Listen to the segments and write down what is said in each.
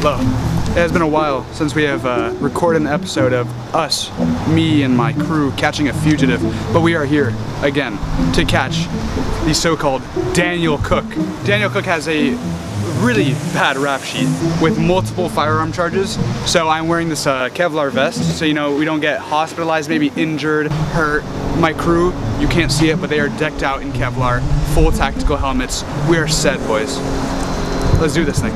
Hello. It has been a while since we have recorded an episode of us, me and my crew, catching a fugitive, but we are here again to catch the so-called Daniel Cook. Daniel Cook has a really bad rap sheet with multiple firearm charges, so I'm wearing this Kevlar vest so you know we don't get hospitalized, maybe injured, hurt. My crew, you can't see it, but they are decked out in Kevlar, full tactical helmets. We are set, boys. Let's do this thing.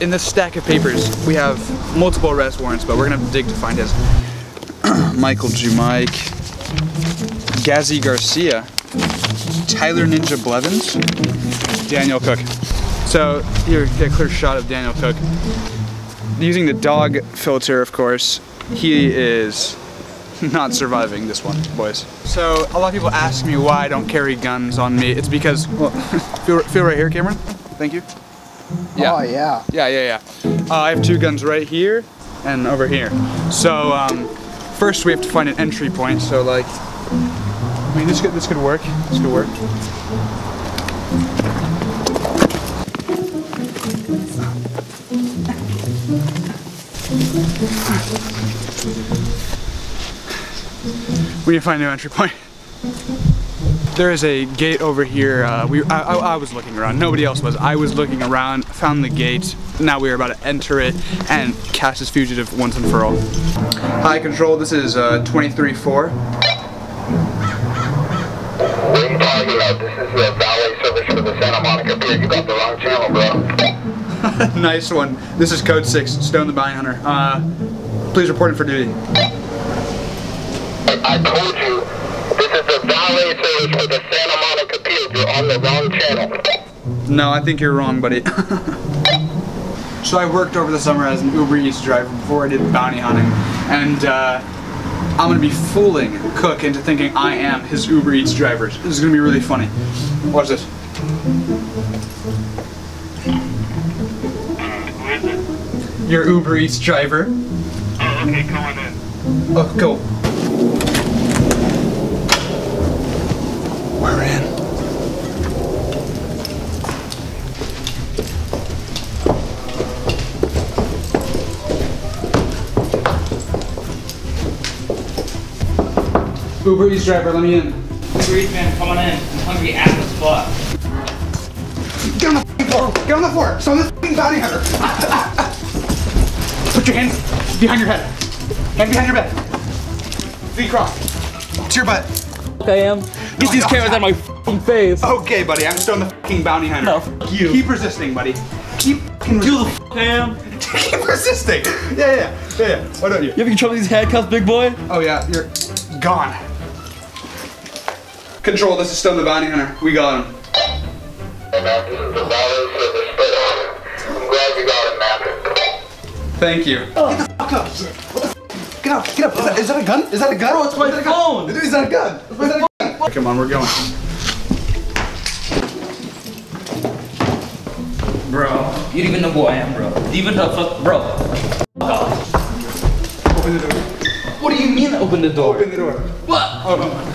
In this stack of papers, we have multiple arrest warrants, but we're gonna have to dig to find his. Michael Jumike, Gazi Garcia, Tyler Ninja Blevins, Daniel Cook. So here, get a clear shot of Daniel Cook. Using the dog filter, of course, he is not surviving this one, boys. So a lot of people ask me why I don't carry guns on me. It's because, well, feel right here, Cameron. Thank you. Yeah. Oh, yeah. Yeah. I have two guns right here and over here. So first we have to find an entry point. So like, I mean, this could work. This could work. We need to find a new entry point. There is a gate over here. I was looking around. Nobody else was. I was looking around, found the gate. Now we are about to enter it and catch this fugitive once and for all. Hi, Control. This is 23-4. This is the valet service for the Santa Monica Pier. You got the wrong channel, bro. Nice one. This is Code 6, Stone the Bounty Hunter. Please report him for duty. I told you, this is the valet service for the Santa Monica Pier. You're on the wrong channel. No, I think you're wrong, buddy. So I worked over the summer as an Uber Eats driver before I did bounty hunting, and I'm gonna be fooling Cook into thinking I am his Uber Eats driver. This is gonna be really funny. Watch this. Who is it? Your Uber Eats driver. Oh, okay, come on in. Oh, cool. We're in. Uber Eats driver, let me in. Uber Eats man, come on in. I'm hungry as fuck. Get on the f***ing floor! Get on the floor! So I'm the f***ing bounty hunter! Put your hands behind your head. Hand behind your bed. Feet crossed. To your butt. I am. Get these cameras out of my f***ing face. Okay, buddy, I'm still on the f***ing bounty hunter. No, f*** you. Keep resisting, buddy. Keep f***ing resisting. Do the f*** I am. Keep resisting. Yeah. Why don't you? You have control of these handcuffs, big boy? Oh, yeah, you're gone. Control, this is Stone the Bounty Hunter. We got him. This is the valet service, but I'm glad you got him, man. Thank you. Oh. Get the f*** up. What the f***? Get up, get up. Is that a gun? Is that a gun? Oh, it's my phone. Is that a gun? It's my phone. Come on, we're going. Bro, you don't even know who I am, bro. Even the fuck, bro. Fuck off. Open the door. What do you mean open the door? Open the door. What? Hold on.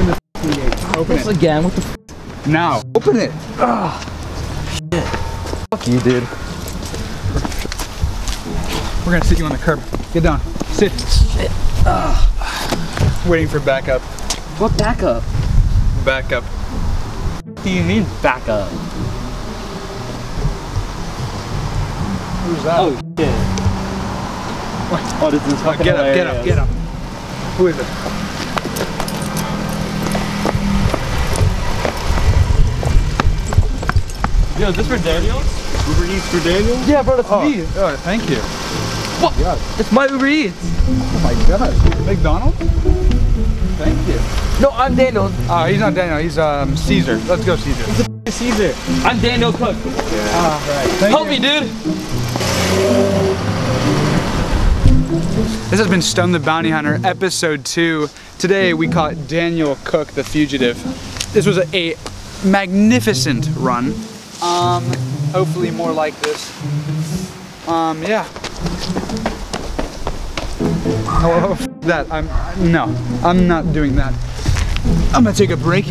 Open the fucking gate. Open it. Again, what the fuck? Now. Open it. Ah. Shit. Fuck you, dude. We're gonna sit you on the curb. Get down. Sit. Shit. Waiting for backup. What backup? Backup. What do you mean backup? Who's that? Oh shit. What? Oh, this is fucking hilarious. Get up, get up, get up. Who is it? Yo, is this for Daniel? Uber Eats for Daniel? Yeah, bro, that's me. Oh, thank you. What? God. It's my Uber Eats. Oh my God. McDonald's? Thank you. No, I'm Daniel. Oh, he's not Daniel. He's Caesar. Let's go, Caesar. He's a Caesar. I'm Daniel Cook. Yeah. All right. Help me, dude. This has been Stone the Bounty Hunter, Episode 2. Today, we caught Daniel Cook, the fugitive. This was a magnificent run. Hopefully more like this. Yeah. Oh, that, I'm not doing that. I'm gonna take a break.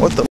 What the?